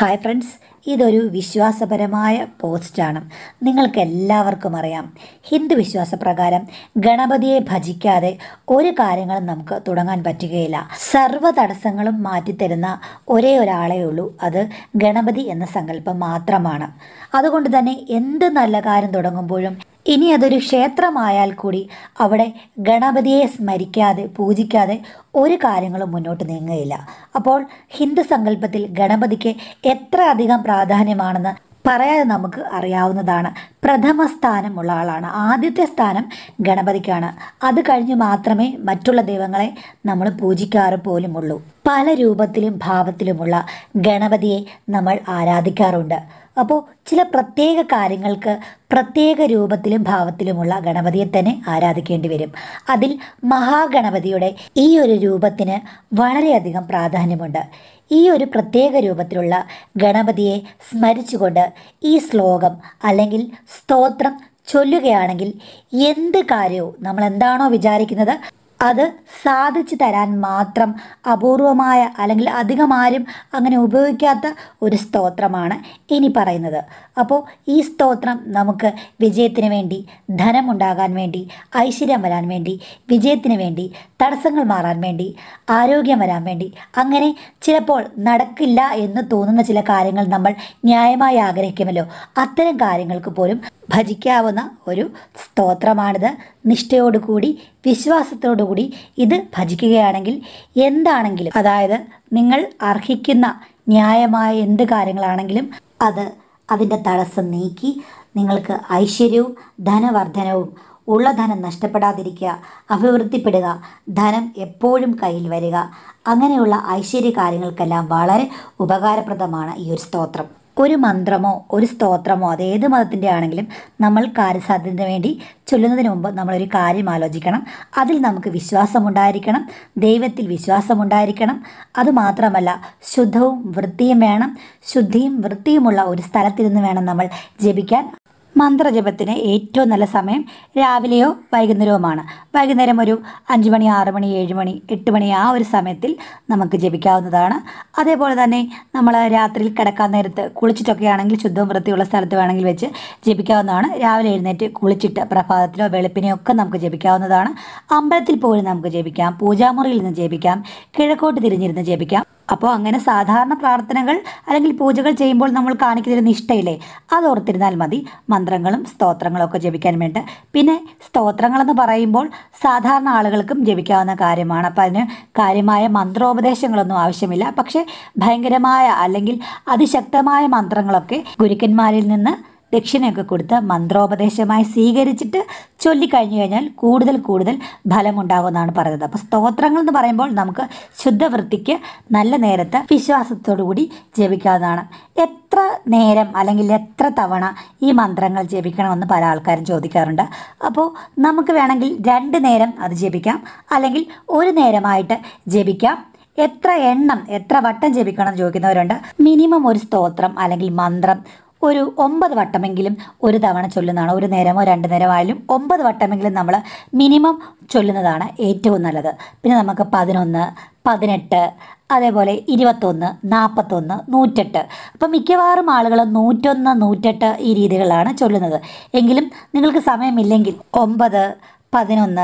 Hi friends, ഇതൊരു വിശ്വാസപരമായ പോസ്റ്റാണ്. നിങ്ങൾക്കെല്ലാവർക്കും അറിയാം, ഹിന്ദു വിശ്വാസപ്രകാരം ഗണപതിയെ ഭജിക്കാതെ ഒരു കാര്യങ്ങളും നമുക്ക് തുടങ്ങാൻ പറ്റുകയില്ല. സർവ്വ തടസ്സങ്ങളും മാറ്റിത്തരുന്ന ഒരേ ഒരാളേ ഉള്ളൂ, അത് ഗണപതി എന്ന സങ്കല്പം മാത്രമാണ്. അതുകൊണ്ട് തന്നെ എന്ത് നല്ല കാര്യം തുടങ്ങുമ്പോഴും ഇനി അതൊരു ക്ഷേത്രമായാൽ കൂടി അവിടെ ഗണപതിയെ സ്മരിക്കാതെ പൂജിക്കാതെ ഒരു കാര്യങ്ങളും മുന്നോട്ട് നീങ്ങുകയില്ല. അപ്പോൾ ഹിന്ദു സങ്കല്പത്തിൽ ഗണപതിക്ക് എത്ര അധികം പ്രാധാന്യമാണെന്ന് പറയാതെ നമുക്ക് അറിയാവുന്നതാണ്. പ്രഥമ സ്ഥാനമുള്ള ആളാണ്, ആദ്യത്തെ സ്ഥാനം ഗണപതിക്കാണ്. അത് കഴിഞ്ഞ് മാത്രമേ മറ്റുള്ള ദൈവങ്ങളെ നമ്മൾ പൂജിക്കാറ് പോലുമുള്ളൂ. പല രൂപത്തിലും ഭാവത്തിലുമുള്ള ഗണപതിയെ നമ്മൾ ആരാധിക്കാറുണ്ട്. അപ്പോൾ ചില പ്രത്യേക കാര്യങ്ങൾക്ക് പ്രത്യേക രൂപത്തിലും ഭാവത്തിലുമുള്ള ഗണപതിയെ തന്നെ ആരാധിക്കേണ്ടി വരും. അതിൽ മഹാഗണപതിയുടെ ഈ ഒരു രൂപത്തിന് വളരെയധികം പ്രാധാന്യമുണ്ട്. ഈ ഒരു പ്രത്യേക രൂപത്തിലുള്ള ഗണപതിയെ സ്മരിച്ചുകൊണ്ട് ഈ ശ്ലോകം അല്ലെങ്കിൽ സ്തോത്രം ചൊല്ലുകയാണെങ്കിൽ എന്ത് കാര്യവും നമ്മൾ എന്താണോ വിചാരിക്കുന്നത് അത് സാധിച്ചു തരാൻ മാത്രം അപൂർവമായ അല്ലെങ്കിൽ അധികം ആരും അങ്ങനെ ഉപയോഗിക്കാത്ത ഒരു സ്തോത്രമാണ് ഇനി പറയുന്നത്. അപ്പോൾ ഈ സ്തോത്രം നമുക്ക് വിജയത്തിന് വേണ്ടി, ധനമുണ്ടാകാൻ വേണ്ടി, ഐശ്വര്യം വരാൻ വേണ്ടി, വിജയത്തിന് വേണ്ടി, തടസ്സങ്ങൾ മാറാൻ വേണ്ടി, ആരോഗ്യം വരാൻ വേണ്ടി, അങ്ങനെ ചിലപ്പോൾ നടക്കില്ല എന്ന് തോന്നുന്ന ചില കാര്യങ്ങൾ നമ്മൾ ന്യായമായി ആഗ്രഹിക്കുമല്ലോ, അത്തരം കാര്യങ്ങൾക്ക് പോലും ഭജിക്കാവുന്ന ഒരു സ്തോത്രമാണിത്. നിഷ്ഠയോടുകൂടി വിശ്വാസത്തോടുകൂടി ഇത് ഭജിക്കുകയാണെങ്കിൽ എന്താണെങ്കിലും, അതായത് നിങ്ങൾ അർഹിക്കുന്ന ന്യായമായ എന്ത് കാര്യങ്ങളാണെങ്കിലും അതിൻ്റെ തടസ്സം നീക്കി നിങ്ങൾക്ക് ഐശ്വര്യവും ധനവർദ്ധനവും, ഉള്ള ധനം നഷ്ടപ്പെടാതിരിക്കുക, അഭിവൃദ്ധിപ്പെടുക, ധനം എപ്പോഴും കയ്യിൽ വരിക, അങ്ങനെയുള്ള ഐശ്വര്യ കാര്യങ്ങൾക്കെല്ലാം വളരെ ഉപകാരപ്രദമാണ് ഈ ഒരു സ്തോത്രം. ഒരു മന്ത്രമോ ഒരു സ്തോത്രമോ അത് ഏത് മതത്തിൻ്റെ ആണെങ്കിലും നമ്മൾ കാര്യസാധ്യത്തിന് വേണ്ടി ചൊല്ലുന്നതിന് മുമ്പ് നമ്മളൊരു കാര്യം ആലോചിക്കണം. അതിൽ നമുക്ക് വിശ്വാസമുണ്ടായിരിക്കണം, ദൈവത്തിൽ വിശ്വാസമുണ്ടായിരിക്കണം. അതുമാത്രമല്ല, ശുദ്ധവും വൃത്തിയും വേണം. ശുദ്ധിയും വൃത്തിയുമുള്ള ഒരു സ്ഥലത്തിരുന്ന് വേണം നമ്മൾ ജപിക്കാൻ. മന്ത്രജപത്തിന് ഏറ്റവും നല്ല സമയം രാവിലെയോ വൈകുന്നേരവുമാണ്. വൈകുന്നേരം ഒരു 5 മണി, 6 മണി, 7 മണി, 8 മണി, ആ ഒരു സമയത്തിൽ നമുക്ക് ജപിക്കാവുന്നതാണ്. അതേപോലെ തന്നെ നമ്മൾ രാത്രിയിൽ കിടക്കാൻ നേരത്ത് കുളിച്ചിട്ടൊക്കെ ആണെങ്കിൽ ശുദ്ധവും വൃത്തിയുള്ള സ്ഥലത്ത് വേണമെങ്കിൽ വെച്ച് ജപിക്കാവുന്നതാണ്. രാവിലെ എഴുന്നേറ്റ് കുളിച്ചിട്ട് പ്രഭാതത്തിലോ വെളുപ്പിനെയോ ഒക്കെ നമുക്ക് ജപിക്കാവുന്നതാണ്. അമ്പലത്തിൽ പോലും നമുക്ക് ജപിക്കാം, പൂജാമുറിയിൽ നിന്ന് ജപിക്കാം, കിഴക്കോട്ട് തിരിഞ്ഞിരുന്ന് ജപിക്കാം. അപ്പോൾ അങ്ങനെ സാധാരണ പ്രാർത്ഥനകൾ അല്ലെങ്കിൽ പൂജകൾ ചെയ്യുമ്പോൾ നമ്മൾ കാണിക്കുന്നതിന് നിഷ്ഠയില്ലേ, അത് ഓർത്തിരുന്നാൽ മതി മന്ത്രങ്ങളും സ്തോത്രങ്ങളും ഒക്കെ ജപിക്കാൻ വേണ്ടി. പിന്നെ സ്തോത്രങ്ങളെന്ന് പറയുമ്പോൾ സാധാരണ ആളുകൾക്കും ജപിക്കാവുന്ന കാര്യമാണ്. അപ്പോൾ അതിന് കാര്യമായ മന്ത്രോപദേശങ്ങളൊന്നും ആവശ്യമില്ല. പക്ഷേ ഭയങ്കരമായ അല്ലെങ്കിൽ അതിശക്തമായ മന്ത്രങ്ങളൊക്കെ ഗുരുക്കന്മാരിൽ നിന്ന് ദക്ഷിണയൊക്കെ കൊടുത്ത് മന്ത്രോപദേശമായി സ്വീകരിച്ചിട്ട് ചൊല്ലിക്കഴിഞ്ഞു കഴിഞ്ഞാൽ കൂടുതൽ കൂടുതൽ ഫലമുണ്ടാകുമെന്നാണ് പറയുന്നത്. അപ്പോൾ സ്തോത്രങ്ങൾ എന്ന് പറയുമ്പോൾ നമുക്ക് ശുദ്ധവൃത്തിക്ക് നല്ല നേരത്തെ വിശ്വാസത്തോടുകൂടി ജപിക്കാവുന്നതാണ്. എത്ര നേരം അല്ലെങ്കിൽ എത്ര തവണ ഈ മന്ത്രങ്ങൾ ജപിക്കണമെന്ന് പല ആൾക്കാരും ചോദിക്കാറുണ്ട്. അപ്പോൾ നമുക്ക് വേണമെങ്കിൽ 2 നേരം അത് ജപിക്കാം, അല്ലെങ്കിൽ 1 നേരമായിട്ട് ജപിക്കാം. എത്ര എണ്ണം, എത്ര വട്ടം ജപിക്കണം എന്ന് ചോദിക്കുന്നവരുണ്ട്. മിനിമം ഒരു സ്തോത്രം അല്ലെങ്കിൽ മന്ത്രം ഒരു 9 വട്ടമെങ്കിലും ഒരു തവണ ചൊല്ലുന്നതാണ്. 1 നേരമോ 2 നേരമായാലും 9 വട്ടമെങ്കിലും നമ്മൾ മിനിമം ചൊല്ലുന്നതാണ് ഏറ്റവും നല്ലത്. പിന്നെ നമുക്ക് 11, 18, അതേപോലെ 21, 41, 108. അപ്പം മിക്കവാറും ആളുകൾ 101, 108 ഈ രീതികളാണ് ചൊല്ലുന്നത്. എങ്കിലും നിങ്ങൾക്ക് സമയമില്ലെങ്കിൽ 9, 11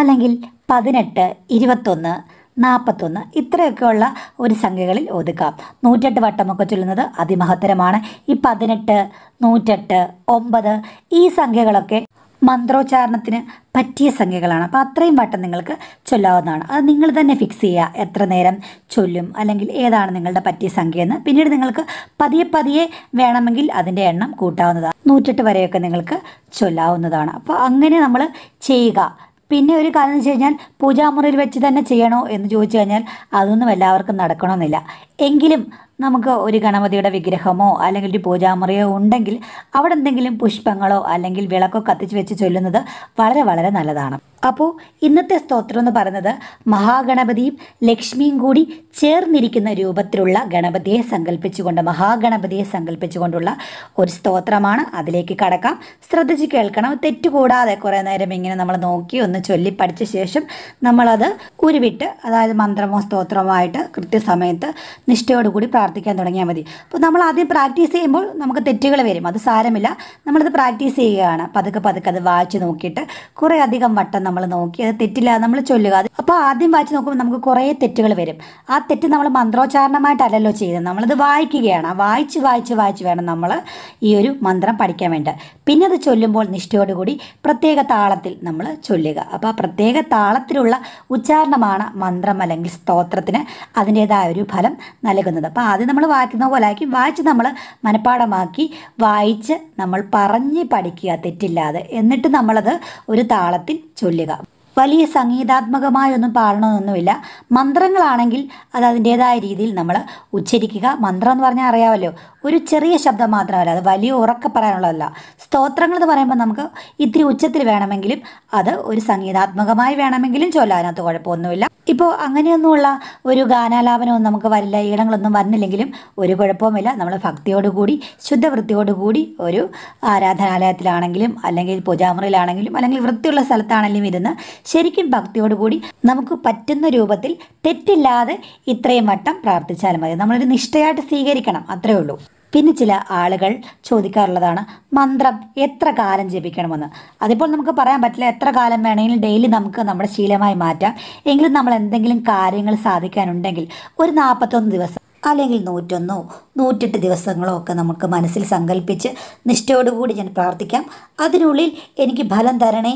അല്ലെങ്കിൽ 18, 21, 41 ഇത്രയൊക്കെയുള്ള ഒരു സംഖ്യകളിൽ ഒതുക്കാം. 108 വട്ടമൊക്കെ ചൊല്ലുന്നത് അതിമഹത്തരമാണ്. ഈ 18, 108, 9 ഈ സംഖ്യകളൊക്കെ മന്ത്രോച്ചാരണത്തിന് പറ്റിയ സംഖ്യകളാണ്. അപ്പോൾ അത്രയും വട്ടം നിങ്ങൾക്ക് ചൊല്ലാവുന്നതാണ്. അത് നിങ്ങൾ തന്നെ ഫിക്സ് ചെയ്യുക, എത്ര നേരം ചൊല്ലും അല്ലെങ്കിൽ ഏതാണ് നിങ്ങളുടെ പറ്റിയ സംഖ്യ എന്ന്. പിന്നീട് നിങ്ങൾക്ക് പതിയെ വേണമെങ്കിൽ അതിൻ്റെ എണ്ണം കൂട്ടാവുന്നതാണ്. 108 വരെയൊക്കെ നിങ്ങൾക്ക് ചൊല്ലാവുന്നതാണ്. അപ്പോൾ അങ്ങനെ നമ്മൾ ചെയ്യുക. പിന്നെ ഒരു കാര്യം എന്ന് വെച്ച് കഴിഞ്ഞാൽ, പൂജാമുറിയിൽ വെച്ച് തന്നെ ചെയ്യണോ എന്ന് ചോദിച്ചു കഴിഞ്ഞാൽ അതൊന്നും എല്ലാവർക്കും നടക്കണമെന്നില്ല. എങ്കിലും നമുക്ക് ഒരു ഗണപതിയുടെ വിഗ്രഹമോ അല്ലെങ്കിൽ ഒരു പൂജാമുറിയോ ഉണ്ടെങ്കിൽ അവിടെ എന്തെങ്കിലും പുഷ്പങ്ങളോ അല്ലെങ്കിൽ വിളക്കോ കത്തിച്ച് വെച്ച് ചൊല്ലുന്നത് വളരെ വളരെ നല്ലതാണ്. അപ്പോൾ ഇന്നത്തെ സ്തോത്രം എന്ന് പറയുന്നത് മഹാഗണപതിയും ലക്ഷ്മിയും കൂടി ചേർന്നിരിക്കുന്ന രൂപത്തിലുള്ള ഗണപതിയെ സങ്കല്പിച്ചുകൊണ്ട് മഹാഗണപതിയെ സങ്കല്പിച്ചുകൊണ്ടുള്ള ഒരു സ്തോത്രമാണ്. അതിലേക്ക് കടക്കാം. ശ്രദ്ധിച്ച് കേൾക്കണം, തെറ്റുകൂടാതെ. കുറേ നേരം ഇങ്ങനെ നമ്മൾ നോക്കി ഒന്ന് ചൊല്ലി പഠിച്ച ശേഷം നമ്മളത് ഉരുവിട്ട്, അതായത് മന്ത്രമോ സ്തോത്രമായിട്ട് കൃത്യസമയത്ത് നിഷ്ഠയോടുകൂടി പ്രാർത്ഥിക്കാൻ തുടങ്ങിയാൽ മതി. അപ്പോൾ നമ്മൾ ആദ്യം പ്രാക്ടീസ് ചെയ്യുമ്പോൾ നമുക്ക് തെറ്റുകൾ വരും, അത് സാരമില്ല. നമ്മളത് പ്രാക്ടീസ് ചെയ്യുകയാണ്, പതുക്കെ പതുക്കെ അത് വായിച്ച് നോക്കിയിട്ട് കുറേ അധികം വട്ടം നമ്മൾ നോക്കി അത് തെറ്റില്ല നമ്മൾ ചൊല്ലുക. അപ്പോൾ ആദ്യം വായിച്ച് നോക്കുമ്പോൾ നമുക്ക് കുറേ തെറ്റുകൾ വരും. ആ തെറ്റ് നമ്മൾ മന്ത്രോച്ചാരണമായിട്ടല്ലല്ലോ ചെയ്തത്, നമ്മളത് വായിക്കുകയാണ്. വായിച്ച് വായിച്ച് വായിച്ച് വേണം നമ്മൾ ഈ ഒരു മന്ത്രം പഠിക്കാൻ വേണ്ടി. പിന്നെ അത് ചൊല്ലുമ്പോൾ നിഷ്ഠയോടുകൂടി പ്രത്യേക താളത്തിൽ നമ്മൾ ചൊല്ലുക. അപ്പോൾ ആ പ്രത്യേക താളത്തിലുള്ള ഉച്ചാരണമാണ് മന്ത്രം അല്ലെങ്കിൽ സ്തോത്രത്തിന് അതിൻ്റേതായ ഒരു ഫലം നൽകുന്നത്. അപ്പോൾ ആദ്യം നമ്മൾ വായിക്കുന്ന പോലെ ആക്കി വായിച്ച് നമ്മൾ മനഃപ്പാഠമാക്കി വായിച്ച് നമ്മൾ പറഞ്ഞ് പഠിക്കുക തെറ്റില്ലാതെ. എന്നിട്ട് നമ്മളത് ഒരു താളത്തിൽ ചൊല്ലുക. വലിയ സംഗീതാത്മകമായൊന്നും പാടണമെന്നൊന്നുമില്ല. മന്ത്രങ്ങളാണെങ്കിൽ അത് അതിൻ്റേതായ രീതിയിൽ നമ്മൾ ഉച്ചരിക്കുക. മന്ത്രം എന്ന് പറഞ്ഞാൽ അറിയാമല്ലോ, ഒരു ചെറിയ ശബ്ദം മാത്രമല്ല, അത് വലിയ ഉറക്കെ പറയാനുള്ളതല്ല. സ്തോത്രങ്ങൾ എന്ന് പറയുമ്പോൾ നമുക്ക് ഇത്തിരി ഉച്ചത്തിൽ വേണമെങ്കിലും അത് ഒരു സംഗീതാത്മകമായി വേണമെങ്കിലും ചൊല്ലാനകത്ത് കുഴപ്പമൊന്നുമില്ല. ഇപ്പോൾ അങ്ങനെയൊന്നുമുള്ള ഒരു ഗാനാലാപനമൊന്നും നമുക്ക് വരില്ല, ഈണങ്ങളൊന്നും വരുന്നില്ലെങ്കിലും ഒരു കുഴപ്പവുമില്ല. നമ്മൾ ഭക്തിയോടുകൂടി ശുദ്ധവൃത്തിയോടുകൂടി ഒരു ആരാധനാലയത്തിലാണെങ്കിലും അല്ലെങ്കിൽ പൂജാമുറിയിലാണെങ്കിലും അല്ലെങ്കിൽ വൃത്തിയുള്ള സ്ഥലത്താണെങ്കിലും ഇരുന്ന് ശരിക്കും ഭക്തിയോടുകൂടി നമുക്ക് പറ്റുന്ന രൂപത്തിൽ തെറ്റില്ലാതെ ഇത്രയും വട്ടം പ്രാർത്ഥിച്ചാൽ മതി. നമ്മളൊരു നിഷ്ഠയായിട്ട് സ്വീകരിക്കണം, അത്രയേ ഉള്ളൂ. പിന്നെ ചില ആളുകൾ ചോദിക്കാറുള്ളതാണ് മന്ത്രം എത്ര കാലം ജപിക്കണമെന്ന്. അതിപ്പോൾ നമുക്ക് പറയാൻ പറ്റില്ല, എത്ര കാലം വേണമെങ്കിലും ഡെയിലി നമുക്ക് നമ്മുടെ ശീലമായി മാറ്റാം. എങ്കിലും നമ്മൾ എന്തെങ്കിലും കാര്യങ്ങൾ സാധിക്കാനുണ്ടെങ്കിൽ ഒരു 41 ദിവസം അല്ലെങ്കിൽ 101, 108 ദിവസങ്ങളോ ഒക്കെ നമുക്ക് മനസ്സിൽ സങ്കല്പിച്ച് നിഷ്ഠയോടുകൂടി ഞാൻ പ്രാർത്ഥിക്കാം, അതിനുള്ളിൽ എനിക്ക് ഫലം തരണേ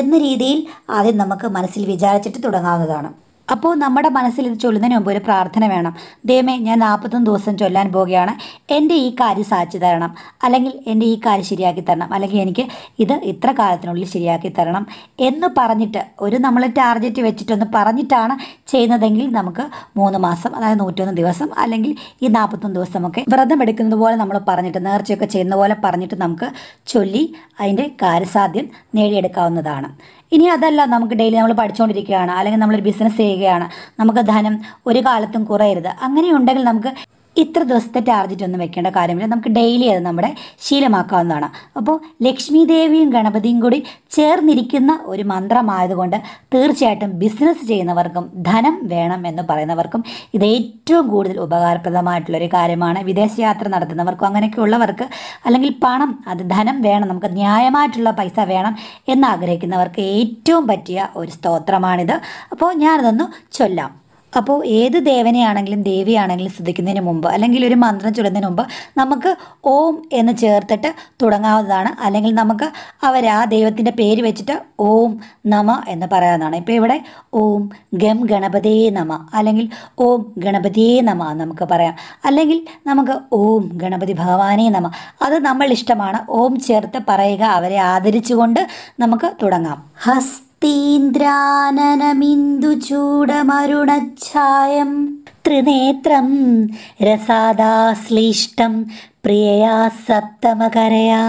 എന്ന രീതിയിൽ ആദ്യം നമുക്ക് മനസ്സിൽ വിചാരിച്ചിട്ട് തുടങ്ങാവുന്നതാണ്. അപ്പോൾ നമ്മുടെ മനസ്സിൽ ഇത് ചൊല്ലുന്നതിന് മുമ്പ് ഒരു പ്രാർത്ഥന വേണം. ദൈവമേ, ഞാൻ 41 ദിവസം ചൊല്ലാൻ പോവുകയാണ്, എൻ്റെ ഈ കാര്യം സാധിച്ചു തരണം, അല്ലെങ്കിൽ എൻ്റെ ഈ കാര്യം ശരിയാക്കി തരണം, അല്ലെങ്കിൽ എനിക്ക് ഇത് ഇത്ര കാലത്തിനുള്ളിൽ ശരിയാക്കി തരണം എന്ന് പറഞ്ഞിട്ട് ഒരു നമ്മൾ ടാർഗറ്റ് വെച്ചിട്ടൊന്ന് പറഞ്ഞിട്ടാണ് ചെയ്യുന്നതെങ്കിൽ നമുക്ക് 3 മാസം, അതായത് 101 ദിവസം അല്ലെങ്കിൽ ഈ 41 ദിവസമൊക്കെ വ്രതം എടുക്കുന്നത് പോലെ നമ്മൾ പറഞ്ഞിട്ട് നേർച്ചയൊക്കെ ചെയ്യുന്ന പോലെ പറഞ്ഞിട്ട് നമുക്ക് ചൊല്ലി അതിൻ്റെ കാര്യസാധ്യം നേടിയെടുക്കാവുന്നതാണ്. ഇനി അതല്ല, നമുക്ക് ഡെയിലി നമ്മൾ പഠിച്ചുകൊണ്ടിരിക്കുകയാണ്, അല്ലെങ്കിൽ നമ്മളൊരു ബിസിനസ് ചെയ്യുകയാണ്, നമുക്ക് ധനം ഒരു കാലത്തും കുറയരുത്. അങ്ങനെയുണ്ടെങ്കിൽ നമുക്ക് ഇത്ര ദിവസത്തെ ടാർഗറ്റ് ഒന്നും വെക്കേണ്ട കാര്യമില്ല, നമുക്ക് ഡെയിലി അത് നമ്മുടെ ശീലമാക്കാവുന്നതാണ്. അപ്പോൾ ലക്ഷ്മി ദേവിയും ഗണപതിയും കൂടി ചേർന്നിരിക്കുന്ന ഒരു മന്ത്രമായതുകൊണ്ട് തീർച്ചയായിട്ടും ബിസിനസ് ചെയ്യുന്നവർക്കും ധനം വേണം എന്ന് പറയുന്നവർക്കും ഇത് ഏറ്റവും കൂടുതൽ ഉപകാരപ്രദമായിട്ടുള്ളൊരു കാര്യമാണ്. വിദേശയാത്ര നടത്തുന്നവർക്കും അങ്ങനെയൊക്കെ ഉള്ളവർക്ക്, അല്ലെങ്കിൽ പണം, അത് ധനം വേണം, നമുക്ക് ന്യായമായിട്ടുള്ള പൈസ വേണം എന്നാഗ്രഹിക്കുന്നവർക്ക് ഏറ്റവും പറ്റിയ ഒരു സ്തോത്രമാണിത്. അപ്പോൾ ഞാനിതൊന്ന് ചൊല്ലാം. അപ്പോൾ ഏത് ദേവനെയാണെങ്കിലും ദേവിയാണെങ്കിലും സ്തുതിക്കുന്നതിന് മുമ്പ് അല്ലെങ്കിൽ ഒരു മന്ത്രം ചൊല്ലുന്നതിന് മുമ്പ് നമുക്ക് ഓം എന്ന് ചേർത്തിട്ട് തുടങ്ങാവുന്നതാണ്. അല്ലെങ്കിൽ നമുക്ക് ആ ദൈവത്തിൻ്റെ പേര് വെച്ചിട്ട് ഓം നമ എന്ന് പറയാവുന്നതാണ്. ഇപ്പോൾ ഇവിടെ ഓം ഗം ഗണപതേ നമ അല്ലെങ്കിൽ ഓം ഗണപതിയേ നമ നമുക്ക് പറയാം. അല്ലെങ്കിൽ നമുക്ക് ഓം ഗണപതി ഭഗവാനേ നമ, അത് നമ്മൾ ഇഷ്ടമാണ്. ഓം ചേർത്ത് പറയുക, അവരെ ആദരിച്ചുകൊണ്ട് നമുക്ക് തുടങ്ങാം. ീന്ദ്രാനനമിന്ദുചൂടമരുണഛായം ത്രിനേത്രം രസാദാശ്ലിഷ്ടം പ്രിയയാ സപ്തമകരയാ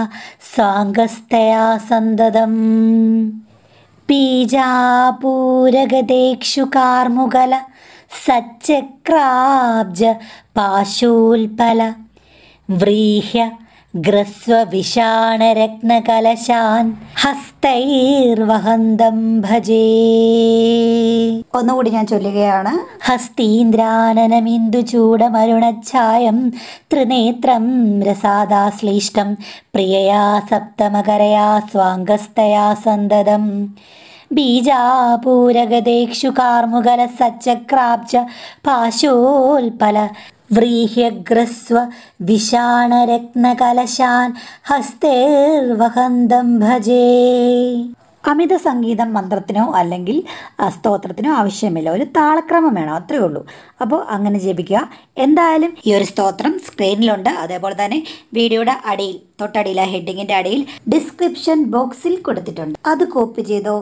സ്വാംഗസ്തയാ സന്തതം പീജാപൂരഗദേക്ഷു കാർമുകല സച്ചക്രാബ്ജ പാശൂൽപല വ്രീഹ്യ ഗ്രസ്വവിഷാണരത്നകലശാൻ ഹസ്തൈർവഹന്തം ഭജേ. ഒന്നുകൂടി ഞാൻ ചൊല്ലുകയാണ്. ഹസ്തീന്ദ്രാനനമിന്ദുചൂടമരുണഛായം ത്രിനേത്രം രസാദാശ്ലിഷ്ടം പ്രിയയാ സപ്തമകരയാ സ്വാംഗസ്തയാ സന്തതം ബീജാപൂരഗദേക്ഷു കാർമുകല സച്ചക്രാബ്ജ പാശോൽപല വ്രീഹ്യഗ്രസ്വ വിഷാണരത്നകലശാൻ ഹസ്തേർവഹന്തം ഭജേ. അമിത സംഗീതം മന്ത്രത്തിനോ അല്ലെങ്കിൽ സ്തോത്രത്തിനോ ആവശ്യമില്ല, ഒരു താളക്രമം വേണം, അത്രയേ ഉള്ളൂ. അപ്പോൾ അങ്ങനെ ജപിക്കുക. എന്തായാലും ഈ ഒരു സ്തോത്രം സ്ക്രീനിലുണ്ട്, അതേപോലെ തന്നെ വീഡിയോയുടെ അടിയിൽ തൊട്ടടിയിൽ ഹെഡിങ്ങിൻ്റെ അടിയിൽ ഡിസ്ക്രിപ്ഷൻ ബോക്സിൽ കൊടുത്തിട്ടുണ്ട്. അത് കോപ്പി ചെയ്തോ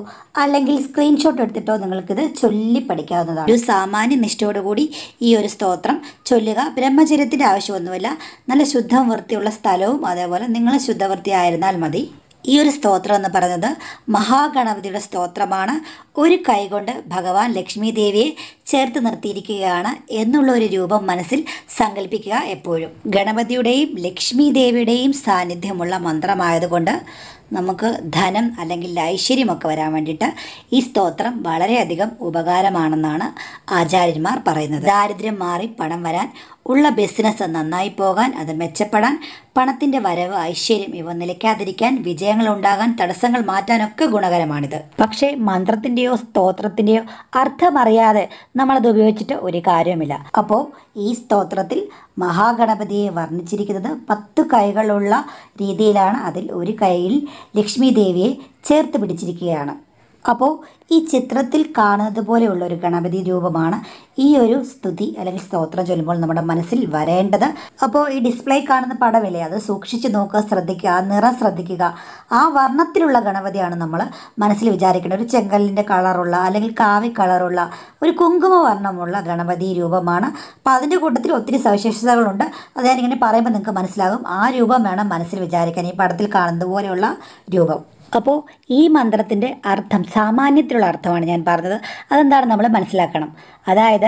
അല്ലെങ്കിൽ സ്ക്രീൻഷോട്ട് എടുത്തിട്ടോ നിങ്ങൾക്കിത് ചൊല്ലി പഠിക്കാവുന്നതാണ്. ഒരു സാമാന്യ നിഷ്ഠയോടുകൂടി ഈ ഒരു സ്തോത്രം ചൊല്ലുക. ബ്രഹ്മചര്യത്തിൻ്റെ ആവശ്യമൊന്നുമില്ല, നല്ല ശുദ്ധം വൃത്തിയുള്ള സ്ഥലവും അതേപോലെ നിങ്ങൾ ശുദ്ധവൃത്തിയായിരുന്നാൽ മതി. ഈ ഒരു സ്തോത്രം എന്ന് പറയുന്നത് മഹാഗണപതിയുടെ സ്തോത്രമാണ്. ഒരു കൈകൊണ്ട് ഭഗവാൻ ലക്ഷ്മി ദേവിയെ ചേർത്ത് നിർത്തിയിരിക്കുകയാണ് എന്നുള്ള ഒരു രൂപം മനസ്സിൽ സങ്കല്പിക്കുക. എപ്പോഴും ഗണപതിയുടെയും ലക്ഷ്മി ദേവിയുടെയും സാന്നിധ്യമുള്ള മന്ത്രമായതുകൊണ്ട് നമുക്ക് ധനം അല്ലെങ്കിൽ ഐശ്വര്യമൊക്കെ വരാൻ വേണ്ടിയിട്ട് ഈ സ്തോത്രം വളരെയധികം ഉപകാരമാണെന്നാണ് ആചാര്യന്മാർ പറയുന്നത്. ദാരിദ്ര്യം മാറി പണം വരാൻ, ഉള്ള ബിസിനസ് നന്നായി പോകാൻ, അത് മെച്ചപ്പെടാൻ, പണത്തിൻ്റെ വരവ്, ഐശ്വര്യം ഇവ നിലയ്ക്കാതിരിക്കാൻ, വിജയങ്ങൾ ഉണ്ടാകാൻ, തടസ്സങ്ങൾ മാറ്റാനൊക്കെ ഗുണകരമാണിത്. പക്ഷേ മന്ത്രത്തിൻ്റെയോ സ്തോത്രത്തിൻ്റെയോ അർത്ഥമറിയാതെ നമ്മളത് ഉപയോഗിച്ചിട്ട് ഒരു കാര്യവുമില്ല. അപ്പോൾ ഈ സ്തോത്രത്തിൽ മഹാഗണപതിയെ വർണ്ണിച്ചിരിക്കുന്നത് 10 കൈകളുള്ള രീതിയിലാണ്. അതിൽ ഒരു കൈയിൽ ലക്ഷ്മി ദേവിയെ ചേർത്ത് പിടിച്ചിരിക്കുകയാണ്. അപ്പോൾ ഈ ചിത്രത്തിൽ കാണുന്നത് പോലെയുള്ള ഒരു ഗണപതി രൂപമാണ് ഈ ഒരു സ്തുതി അല്ലെങ്കിൽ സ്തോത്രം ചൊല്ലുമ്പോൾ നമ്മുടെ മനസ്സിൽ വരേണ്ടത്. അപ്പോൾ ഈ ഡിസ്പ്ലേ കാണുന്ന പടമില്ലേ, അത് സൂക്ഷിച്ച് നോക്കുക, ശ്രദ്ധിക്കുക, ആ നിറം ശ്രദ്ധിക്കുക. ആ വർണ്ണത്തിലുള്ള ഗണപതിയാണ് നമ്മൾ മനസ്സിൽ വിചാരിക്കേണ്ടത്. ഒരു ചെങ്കല്ലിൻ്റെ കളറുള്ള അല്ലെങ്കിൽ കാവി കളറുള്ള ഒരു കുങ്കുമ വർണ്ണമുള്ള ഗണപതി രൂപമാണ്. അപ്പോൾ അതിൻ്റെ കൂട്ടത്തിൽ ഒത്തിരി സവിശേഷതകളുണ്ട്. അത് ഞാനിങ്ങനെ പറയുമ്പോൾ നിങ്ങൾക്ക് മനസ്സിലാകും. ആ രൂപം വേണം മനസ്സിൽ വിചാരിക്കാൻ, ഈ പടത്തിൽ കാണുന്നത് പോലെയുള്ള രൂപം. അപ്പോൾ ഈ മന്ത്രത്തിൻ്റെ അർത്ഥം, സാമാന്യത്തിലുള്ള അർത്ഥമാണ് ഞാൻ പറഞ്ഞത്. അതെന്താണ് നമ്മൾ മനസ്സിലാക്കണം. അതായത്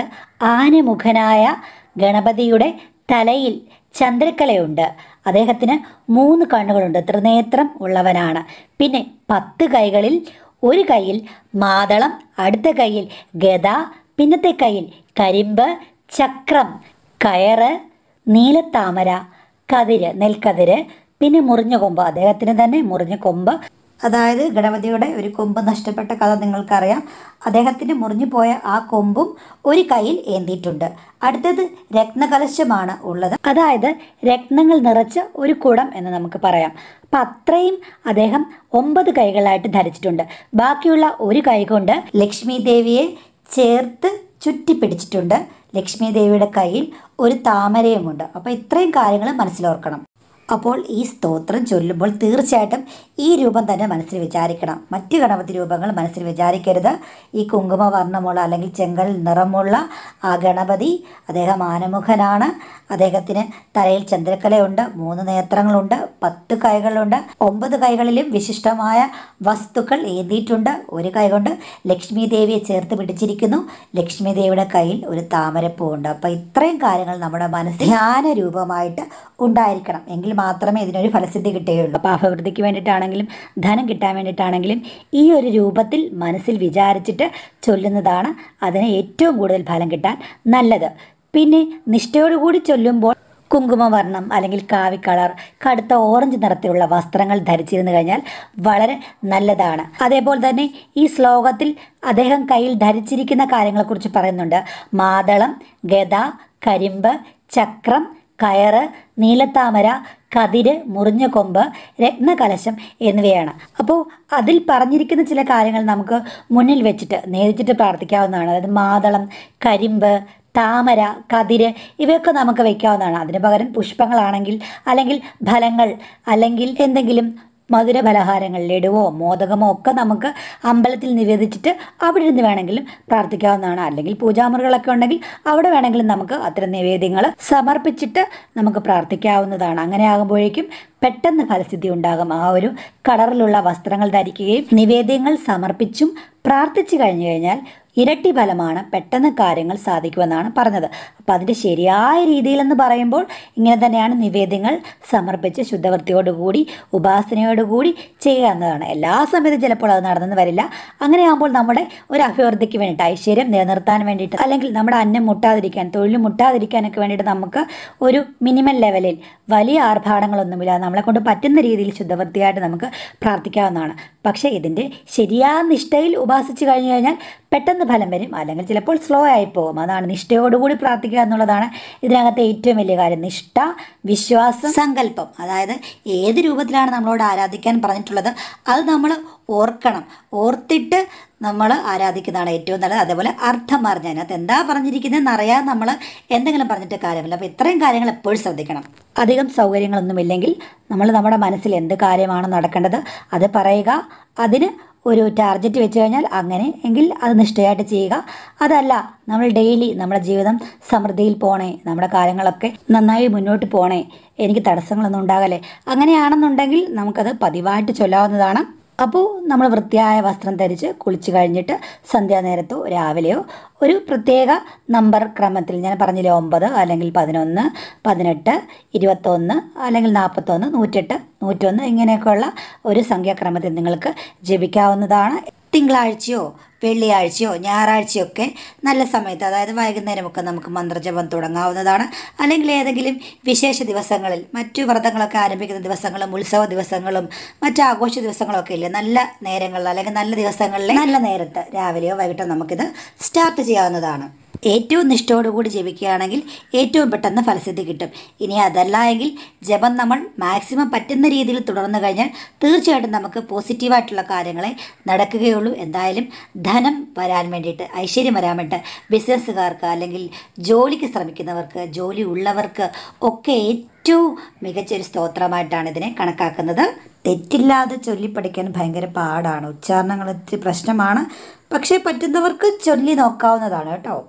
ആനമുഖനായ ഗണപതിയുടെ തലയിൽ ചന്ദ്രക്കലയുണ്ട്, അദ്ദേഹത്തിന് 3 കണ്ണുകളുണ്ട്, ത്രിനേത്രം ഉള്ളവനാണ്. പിന്നെ 10 കൈകളിൽ ഒരു കൈയിൽ മാതളം, അടുത്ത കൈയിൽ ഗദ, പിന്നത്തെ കൈയിൽ കരിമ്പ്, ചക്രം, കയറ്, നീലത്താമര, കതിര്, നെൽക്കതിര്, പിന്നെ മുറിഞ്ഞ കൊമ്പ്, അദ്ദേഹത്തിന് തന്നെ മുറിഞ്ഞ കൊമ്പ്. അതായത് ഗണപതിയുടെ ഒരു കൊമ്പ് നഷ്ടപ്പെട്ട കഥ നിങ്ങൾക്കറിയാം. അദ്ദേഹത്തിന് മുറിഞ്ഞു പോയ ആ കൊമ്പും ഒരു കൈയിൽ ഏന്തിയിട്ടുണ്ട്. അടുത്തത് രത്നകലശമാണ് ഉള്ളത്. അതായത് രത്നങ്ങൾ നിറച്ച ഒരു കുടം എന്ന് നമുക്ക് പറയാം. അപ്പം അത്രയും അദ്ദേഹം 9 കൈകളായിട്ട് ധരിച്ചിട്ടുണ്ട്. ബാക്കിയുള്ള ഒരു കൈ കൊണ്ട് ലക്ഷ്മി ദേവിയെ ചേർത്ത് ചുറ്റിപ്പിടിച്ചിട്ടുണ്ട്. ലക്ഷ്മി ദേവിയുടെ കയ്യിൽ ഒരു താമരയുമുണ്ട്. അപ്പോൾ ഇത്രയും കാര്യങ്ങൾ മനസ്സിലോർക്കണം. അപ്പോൾ ഈ സ്തോത്രം ചൊല്ലുമ്പോൾ തീർച്ചയായിട്ടും ഈ രൂപം തന്നെ മനസ്സിൽ വിചാരിക്കണം. മറ്റ് ഗണപതി രൂപങ്ങൾ മനസ്സിൽ വിചാരിക്കരുത്. ഈ കുങ്കുമ വർണ്ണമുള്ള അല്ലെങ്കിൽ ചെങ്കൽ നിറമുള്ള ആ ഗണപതി, അദ്ദേഹം ആനമുഖനാണ്, അദ്ദേഹത്തിന് തലയിൽ ചന്ദ്രക്കലയുണ്ട്, 3 നേത്രങ്ങളുണ്ട്, 10 കൈകളുണ്ട്, 9 കൈകളിലും വിശിഷ്ടമായ വസ്തുക്കൾ ഏന്തിയിട്ടുണ്ട്, ഒരു കൈകൊണ്ട് ലക്ഷ്മി ദേവിയെ ചേർത്ത് പിടിച്ചിരിക്കുന്നു, ലക്ഷ്മി ദേവിയുടെ കയ്യിൽ ഒരു താമരപ്പൂവുണ്ട്. അപ്പോൾ ഇത്രയും കാര്യങ്ങൾ നമ്മുടെ മനസ്സിൽ ധ്യാന രൂപമായിട്ട് ഉണ്ടായിരിക്കണം. എങ്കിൽ മാത്രമേ ഇതിനൊരു ഫലസിദ്ധി കിട്ടുകയുള്ളൂ. അപ്പോൾ അഭിവൃദ്ധിക്ക് വേണ്ടിയിട്ടാണെങ്കിലും ധനം കിട്ടാൻ വേണ്ടിയിട്ടാണെങ്കിലും ഈ ഒരു രൂപത്തിൽ മനസ്സിൽ വിചാരിച്ചിട്ട് ചൊല്ലുന്നതാണ് അതിന് ഏറ്റവും കൂടുതൽ ഫലം കിട്ടാൻ നല്ലത്. പിന്നെ നിഷ്ഠയോടുകൂടി ചൊല്ലുമ്പോൾ കുങ്കുമവർണ്ണം അല്ലെങ്കിൽ കാവി കളർ, കടുത്ത ഓറഞ്ച് നിറത്തിലുള്ള വസ്ത്രങ്ങൾ ധരിച്ചിരുന്നു കഴിഞ്ഞാൽ വളരെ നല്ലതാണ്. അതേപോലെ തന്നെ ഈ ശ്ലോകത്തിൽ അദ്ദേഹം കയ്യിൽ ധരിച്ചിരിക്കുന്ന കാര്യങ്ങളെക്കുറിച്ച് പറയുന്നുണ്ട്. മാതളം, ഗദ, കരിമ്പ്, ചക്രം, കയറ്, നീലത്താമര, കതിര്, മുറിഞ്ഞ കൊമ്പ്, രത്നകലശം എന്നിവയാണ്. അപ്പോൾ അതിൽ പറഞ്ഞിരിക്കുന്ന ചില കാര്യങ്ങൾ നമുക്ക് മുന്നിൽ വെച്ചിട്ട് നേരിച്ചിട്ട് പ്രാർത്ഥിക്കാവുന്നതാണ്. അതായത് മാതളം, കരിമ്പ്, താമര, കതിര് ഇവയൊക്കെ നമുക്ക് വയ്ക്കാവുന്നതാണ്. അതിന് പകരം പുഷ്പങ്ങളാണെങ്കിൽ അല്ലെങ്കിൽ ഫലങ്ങൾ അല്ലെങ്കിൽ എന്തെങ്കിലും മധുര പലഹാരങ്ങൾ, ലഡുവോ മോദകമോ ഒക്കെ നമുക്ക് അമ്പലത്തിൽ നിവേദിച്ചിട്ട് അവിടെ ഇരുന്ന് വേണമെങ്കിലും പ്രാർത്ഥിക്കാവുന്നതാണ്. അല്ലെങ്കിൽ പൂജാമുറികളൊക്കെ ഉണ്ടെങ്കിൽ അവിടെ വേണമെങ്കിലും നമുക്ക് അത്തരം നിവേദ്യങ്ങൾ സമർപ്പിച്ചിട്ട് നമുക്ക് പ്രാർത്ഥിക്കാവുന്നതാണ്. അങ്ങനെ ആകുമ്പോഴേക്കും പെട്ടെന്ന് ഫലസിദ്ധി ഉണ്ടാകും. ആ ഒരു കളറിലുള്ള വസ്ത്രങ്ങൾ ധരിക്കുകയും നിവേദ്യങ്ങൾ സമർപ്പിച്ചും പ്രാർത്ഥിച്ചു കഴിഞ്ഞു കഴിഞ്ഞാൽ ഇരട്ടി ഫലമാണ്, പെട്ടെന്ന് കാര്യങ്ങൾ സാധിക്കുമെന്നാണ് പറഞ്ഞത്. അപ്പോൾ അതിൻ്റെ ശരിയായ രീതിയിലെന്ന് പറയുമ്പോൾ ഇങ്ങനെ തന്നെയാണ് നിവേദ്യങ്ങൾ സമർപ്പിച്ച് ശുദ്ധവൃത്തിയോടുകൂടി ഉപാസനയോടുകൂടി ചെയ്യുക എന്നതാണ്. എല്ലാ സമയത്തും ചിലപ്പോൾ അത് നടന്നെന്ന് വരില്ല. അങ്ങനെയാകുമ്പോൾ നമ്മുടെ ഒരു അഭിവൃദ്ധിക്ക് വേണ്ടിയിട്ട്, ഐശ്വര്യം നിലനിർത്താൻ വേണ്ടിയിട്ട്, അല്ലെങ്കിൽ നമ്മുടെ അന്നം മുട്ടാതിരിക്കാൻ, തൊഴിൽ മുട്ടാതിരിക്കാനൊക്കെ വേണ്ടിയിട്ട് നമുക്ക് ഒരു മിനിമം ലെവലിൽ വലിയ ആർഭാടങ്ങളൊന്നുമില്ലാതെ നമ്മളെ കൊണ്ട് പറ്റുന്ന രീതിയിൽ ശുദ്ധവൃത്തിയായിട്ട് നമുക്ക് പ്രാർത്ഥിക്കാവുന്നതാണ്. പക്ഷേ ഇതിൻ്റെ ശരിയായ നിഷ്ഠയിൽ ഉപാസിച്ച് കഴിഞ്ഞു കഴിഞ്ഞാൽ പെട്ടെന്ന് ഫലം വരും. അല്ലെങ്കിൽ ചിലപ്പോൾ സ്ലോ ആയി പോകും. അതാണ് നിഷ്ഠയോടുകൂടി പ്രാർത്ഥിക്കുക എന്നുള്ളതാണ് ഇതിനകത്തെ ഏറ്റവും വലിയ കാര്യം. നിഷ്ഠ, വിശ്വാസം, സങ്കല്പം. അതായത് ഏത് രൂപത്തിലാണ് നമ്മളോട് ആരാധിക്കാൻ പറഞ്ഞിട്ടുള്ളത് അത് നമ്മൾ ഓർക്കണം. ഓർത്തിട്ട് നമ്മൾ ആരാധിക്കുന്നതാണ് ഏറ്റവും നല്ലത്. അതേപോലെ അർത്ഥം അറിഞ്ഞ്, അതിനകത്ത് എന്താ പറഞ്ഞിരിക്കുന്നതെന്ന് അറിയാതെ നമ്മൾ എന്തെങ്കിലും പറഞ്ഞിട്ട് കാര്യമില്ല. അപ്പോൾ ഇത്രയും കാര്യങ്ങൾ എപ്പോഴും ശ്രദ്ധിക്കണം. അധികം സൗകര്യങ്ങളൊന്നുമില്ലെങ്കിൽ നമ്മൾ നമ്മുടെ മനസ്സിൽ എന്ത് കാര്യമാണ് നടക്കേണ്ടത് അത് പറയുക, അതിന് ഒരു ടാർഗറ്റ് വെച്ച് കഴിഞ്ഞാൽ അങ്ങനെ എങ്കിൽ അത് നിഷ്ഠയായിട്ട് ചെയ്യുക. അതല്ല നമ്മൾ ഡെയിലി നമ്മുടെ ജീവിതം സമൃദ്ധിയിൽ പോകണേ, നമ്മുടെ കാര്യങ്ങളൊക്കെ നന്നായി മുന്നോട്ട് പോകണേ, എനിക്ക് തടസ്സങ്ങളൊന്നും ഉണ്ടാകല്ലേ, അങ്ങനെയാണെന്നുണ്ടെങ്കിൽ നമുക്കത് പതിവായിട്ട് ചൊല്ലാവുന്നതാണ്. അപ്പോൾ നമ്മൾ വൃത്തിയായ വസ്ത്രം ധരിച്ച് കുളിച്ച് കഴിഞ്ഞിട്ട് സന്ധ്യാനേരത്തോ രാവിലെയോ ഒരു പ്രത്യേക നമ്പർ ക്രമത്തിൽ, ഞാൻ പറഞ്ഞില്ലേ 9 അല്ലെങ്കിൽ 11, 18, 21 അല്ലെങ്കിൽ 41, 108, 101 ഇങ്ങനെയൊക്കെയുള്ള ഒരു സംഖ്യാക്രമത്തിൽ നിങ്ങൾക്ക് ജപിക്കാവുന്നതാണ്. തിങ്കളാഴ്ചയോ വെള്ളിയാഴ്ചയോ ഞായറാഴ്ചയോ ഒക്കെ നല്ല സമയത്ത്, അതായത് വൈകുന്നേരമൊക്കെ നമുക്ക് മന്ത്രജപം തുടങ്ങാവുന്നതാണ്. അല്ലെങ്കിൽ ഏതെങ്കിലും വിശേഷ ദിവസങ്ങളിൽ, മറ്റു വ്രതങ്ങളൊക്കെ ആരംഭിക്കുന്ന ദിവസങ്ങളും ഉത്സവ ദിവസങ്ങളും മറ്റ് ആഘോഷ ദിവസങ്ങളൊക്കെ ഇല്ലേ, നല്ല നേരങ്ങളിൽ അല്ലെങ്കിൽ നല്ല ദിവസങ്ങളിൽ നല്ല നേരത്ത് രാവിലെയോ വൈകിട്ടോ നമുക്കിത് സ്റ്റാർട്ട് ചെയ്യാവുന്നതാണ്. ഏറ്റവും നിഷ്ഠയോടുകൂടി ജപിക്കുകയാണെങ്കിൽ ഏറ്റവും പെട്ടെന്ന് ഫലസിദ്ധി കിട്ടും. ഇനി അതല്ല എങ്കിൽ ജപം നമ്മൾ മാക്സിമം പറ്റുന്ന രീതിയിൽ തുടർന്നു കഴിഞ്ഞാൽ തീർച്ചയായിട്ടും നമുക്ക് പോസിറ്റീവായിട്ടുള്ള കാര്യങ്ങളെ നടക്കുകയുള്ളൂ. എന്തായാലും ധനം വരാൻ വേണ്ടിയിട്ട്, ഐശ്വര്യം വരാൻ വേണ്ടി ബിസിനസ്സുകാർക്ക് അല്ലെങ്കിൽ ജോലിക്ക് ശ്രമിക്കുന്നവർക്ക്, ജോലി ഉള്ളവർക്ക് ഒക്കെ ഏറ്റവും മികച്ചൊരു സ്തോത്രമായിട്ടാണ് ഇതിനെ കണക്കാക്കുന്നത്. തെറ്റില്ലാതെ ചൊല്ലിപ്പഠിക്കാൻ ഭയങ്കര പാടാണ്, ഉച്ചാരണങ്ങൾ പ്രശ്നമാണ്, പക്ഷേ പറ്റുന്നവർക്ക് ചൊല്ലി നോക്കാവുന്നതാണ് കേട്ടോ.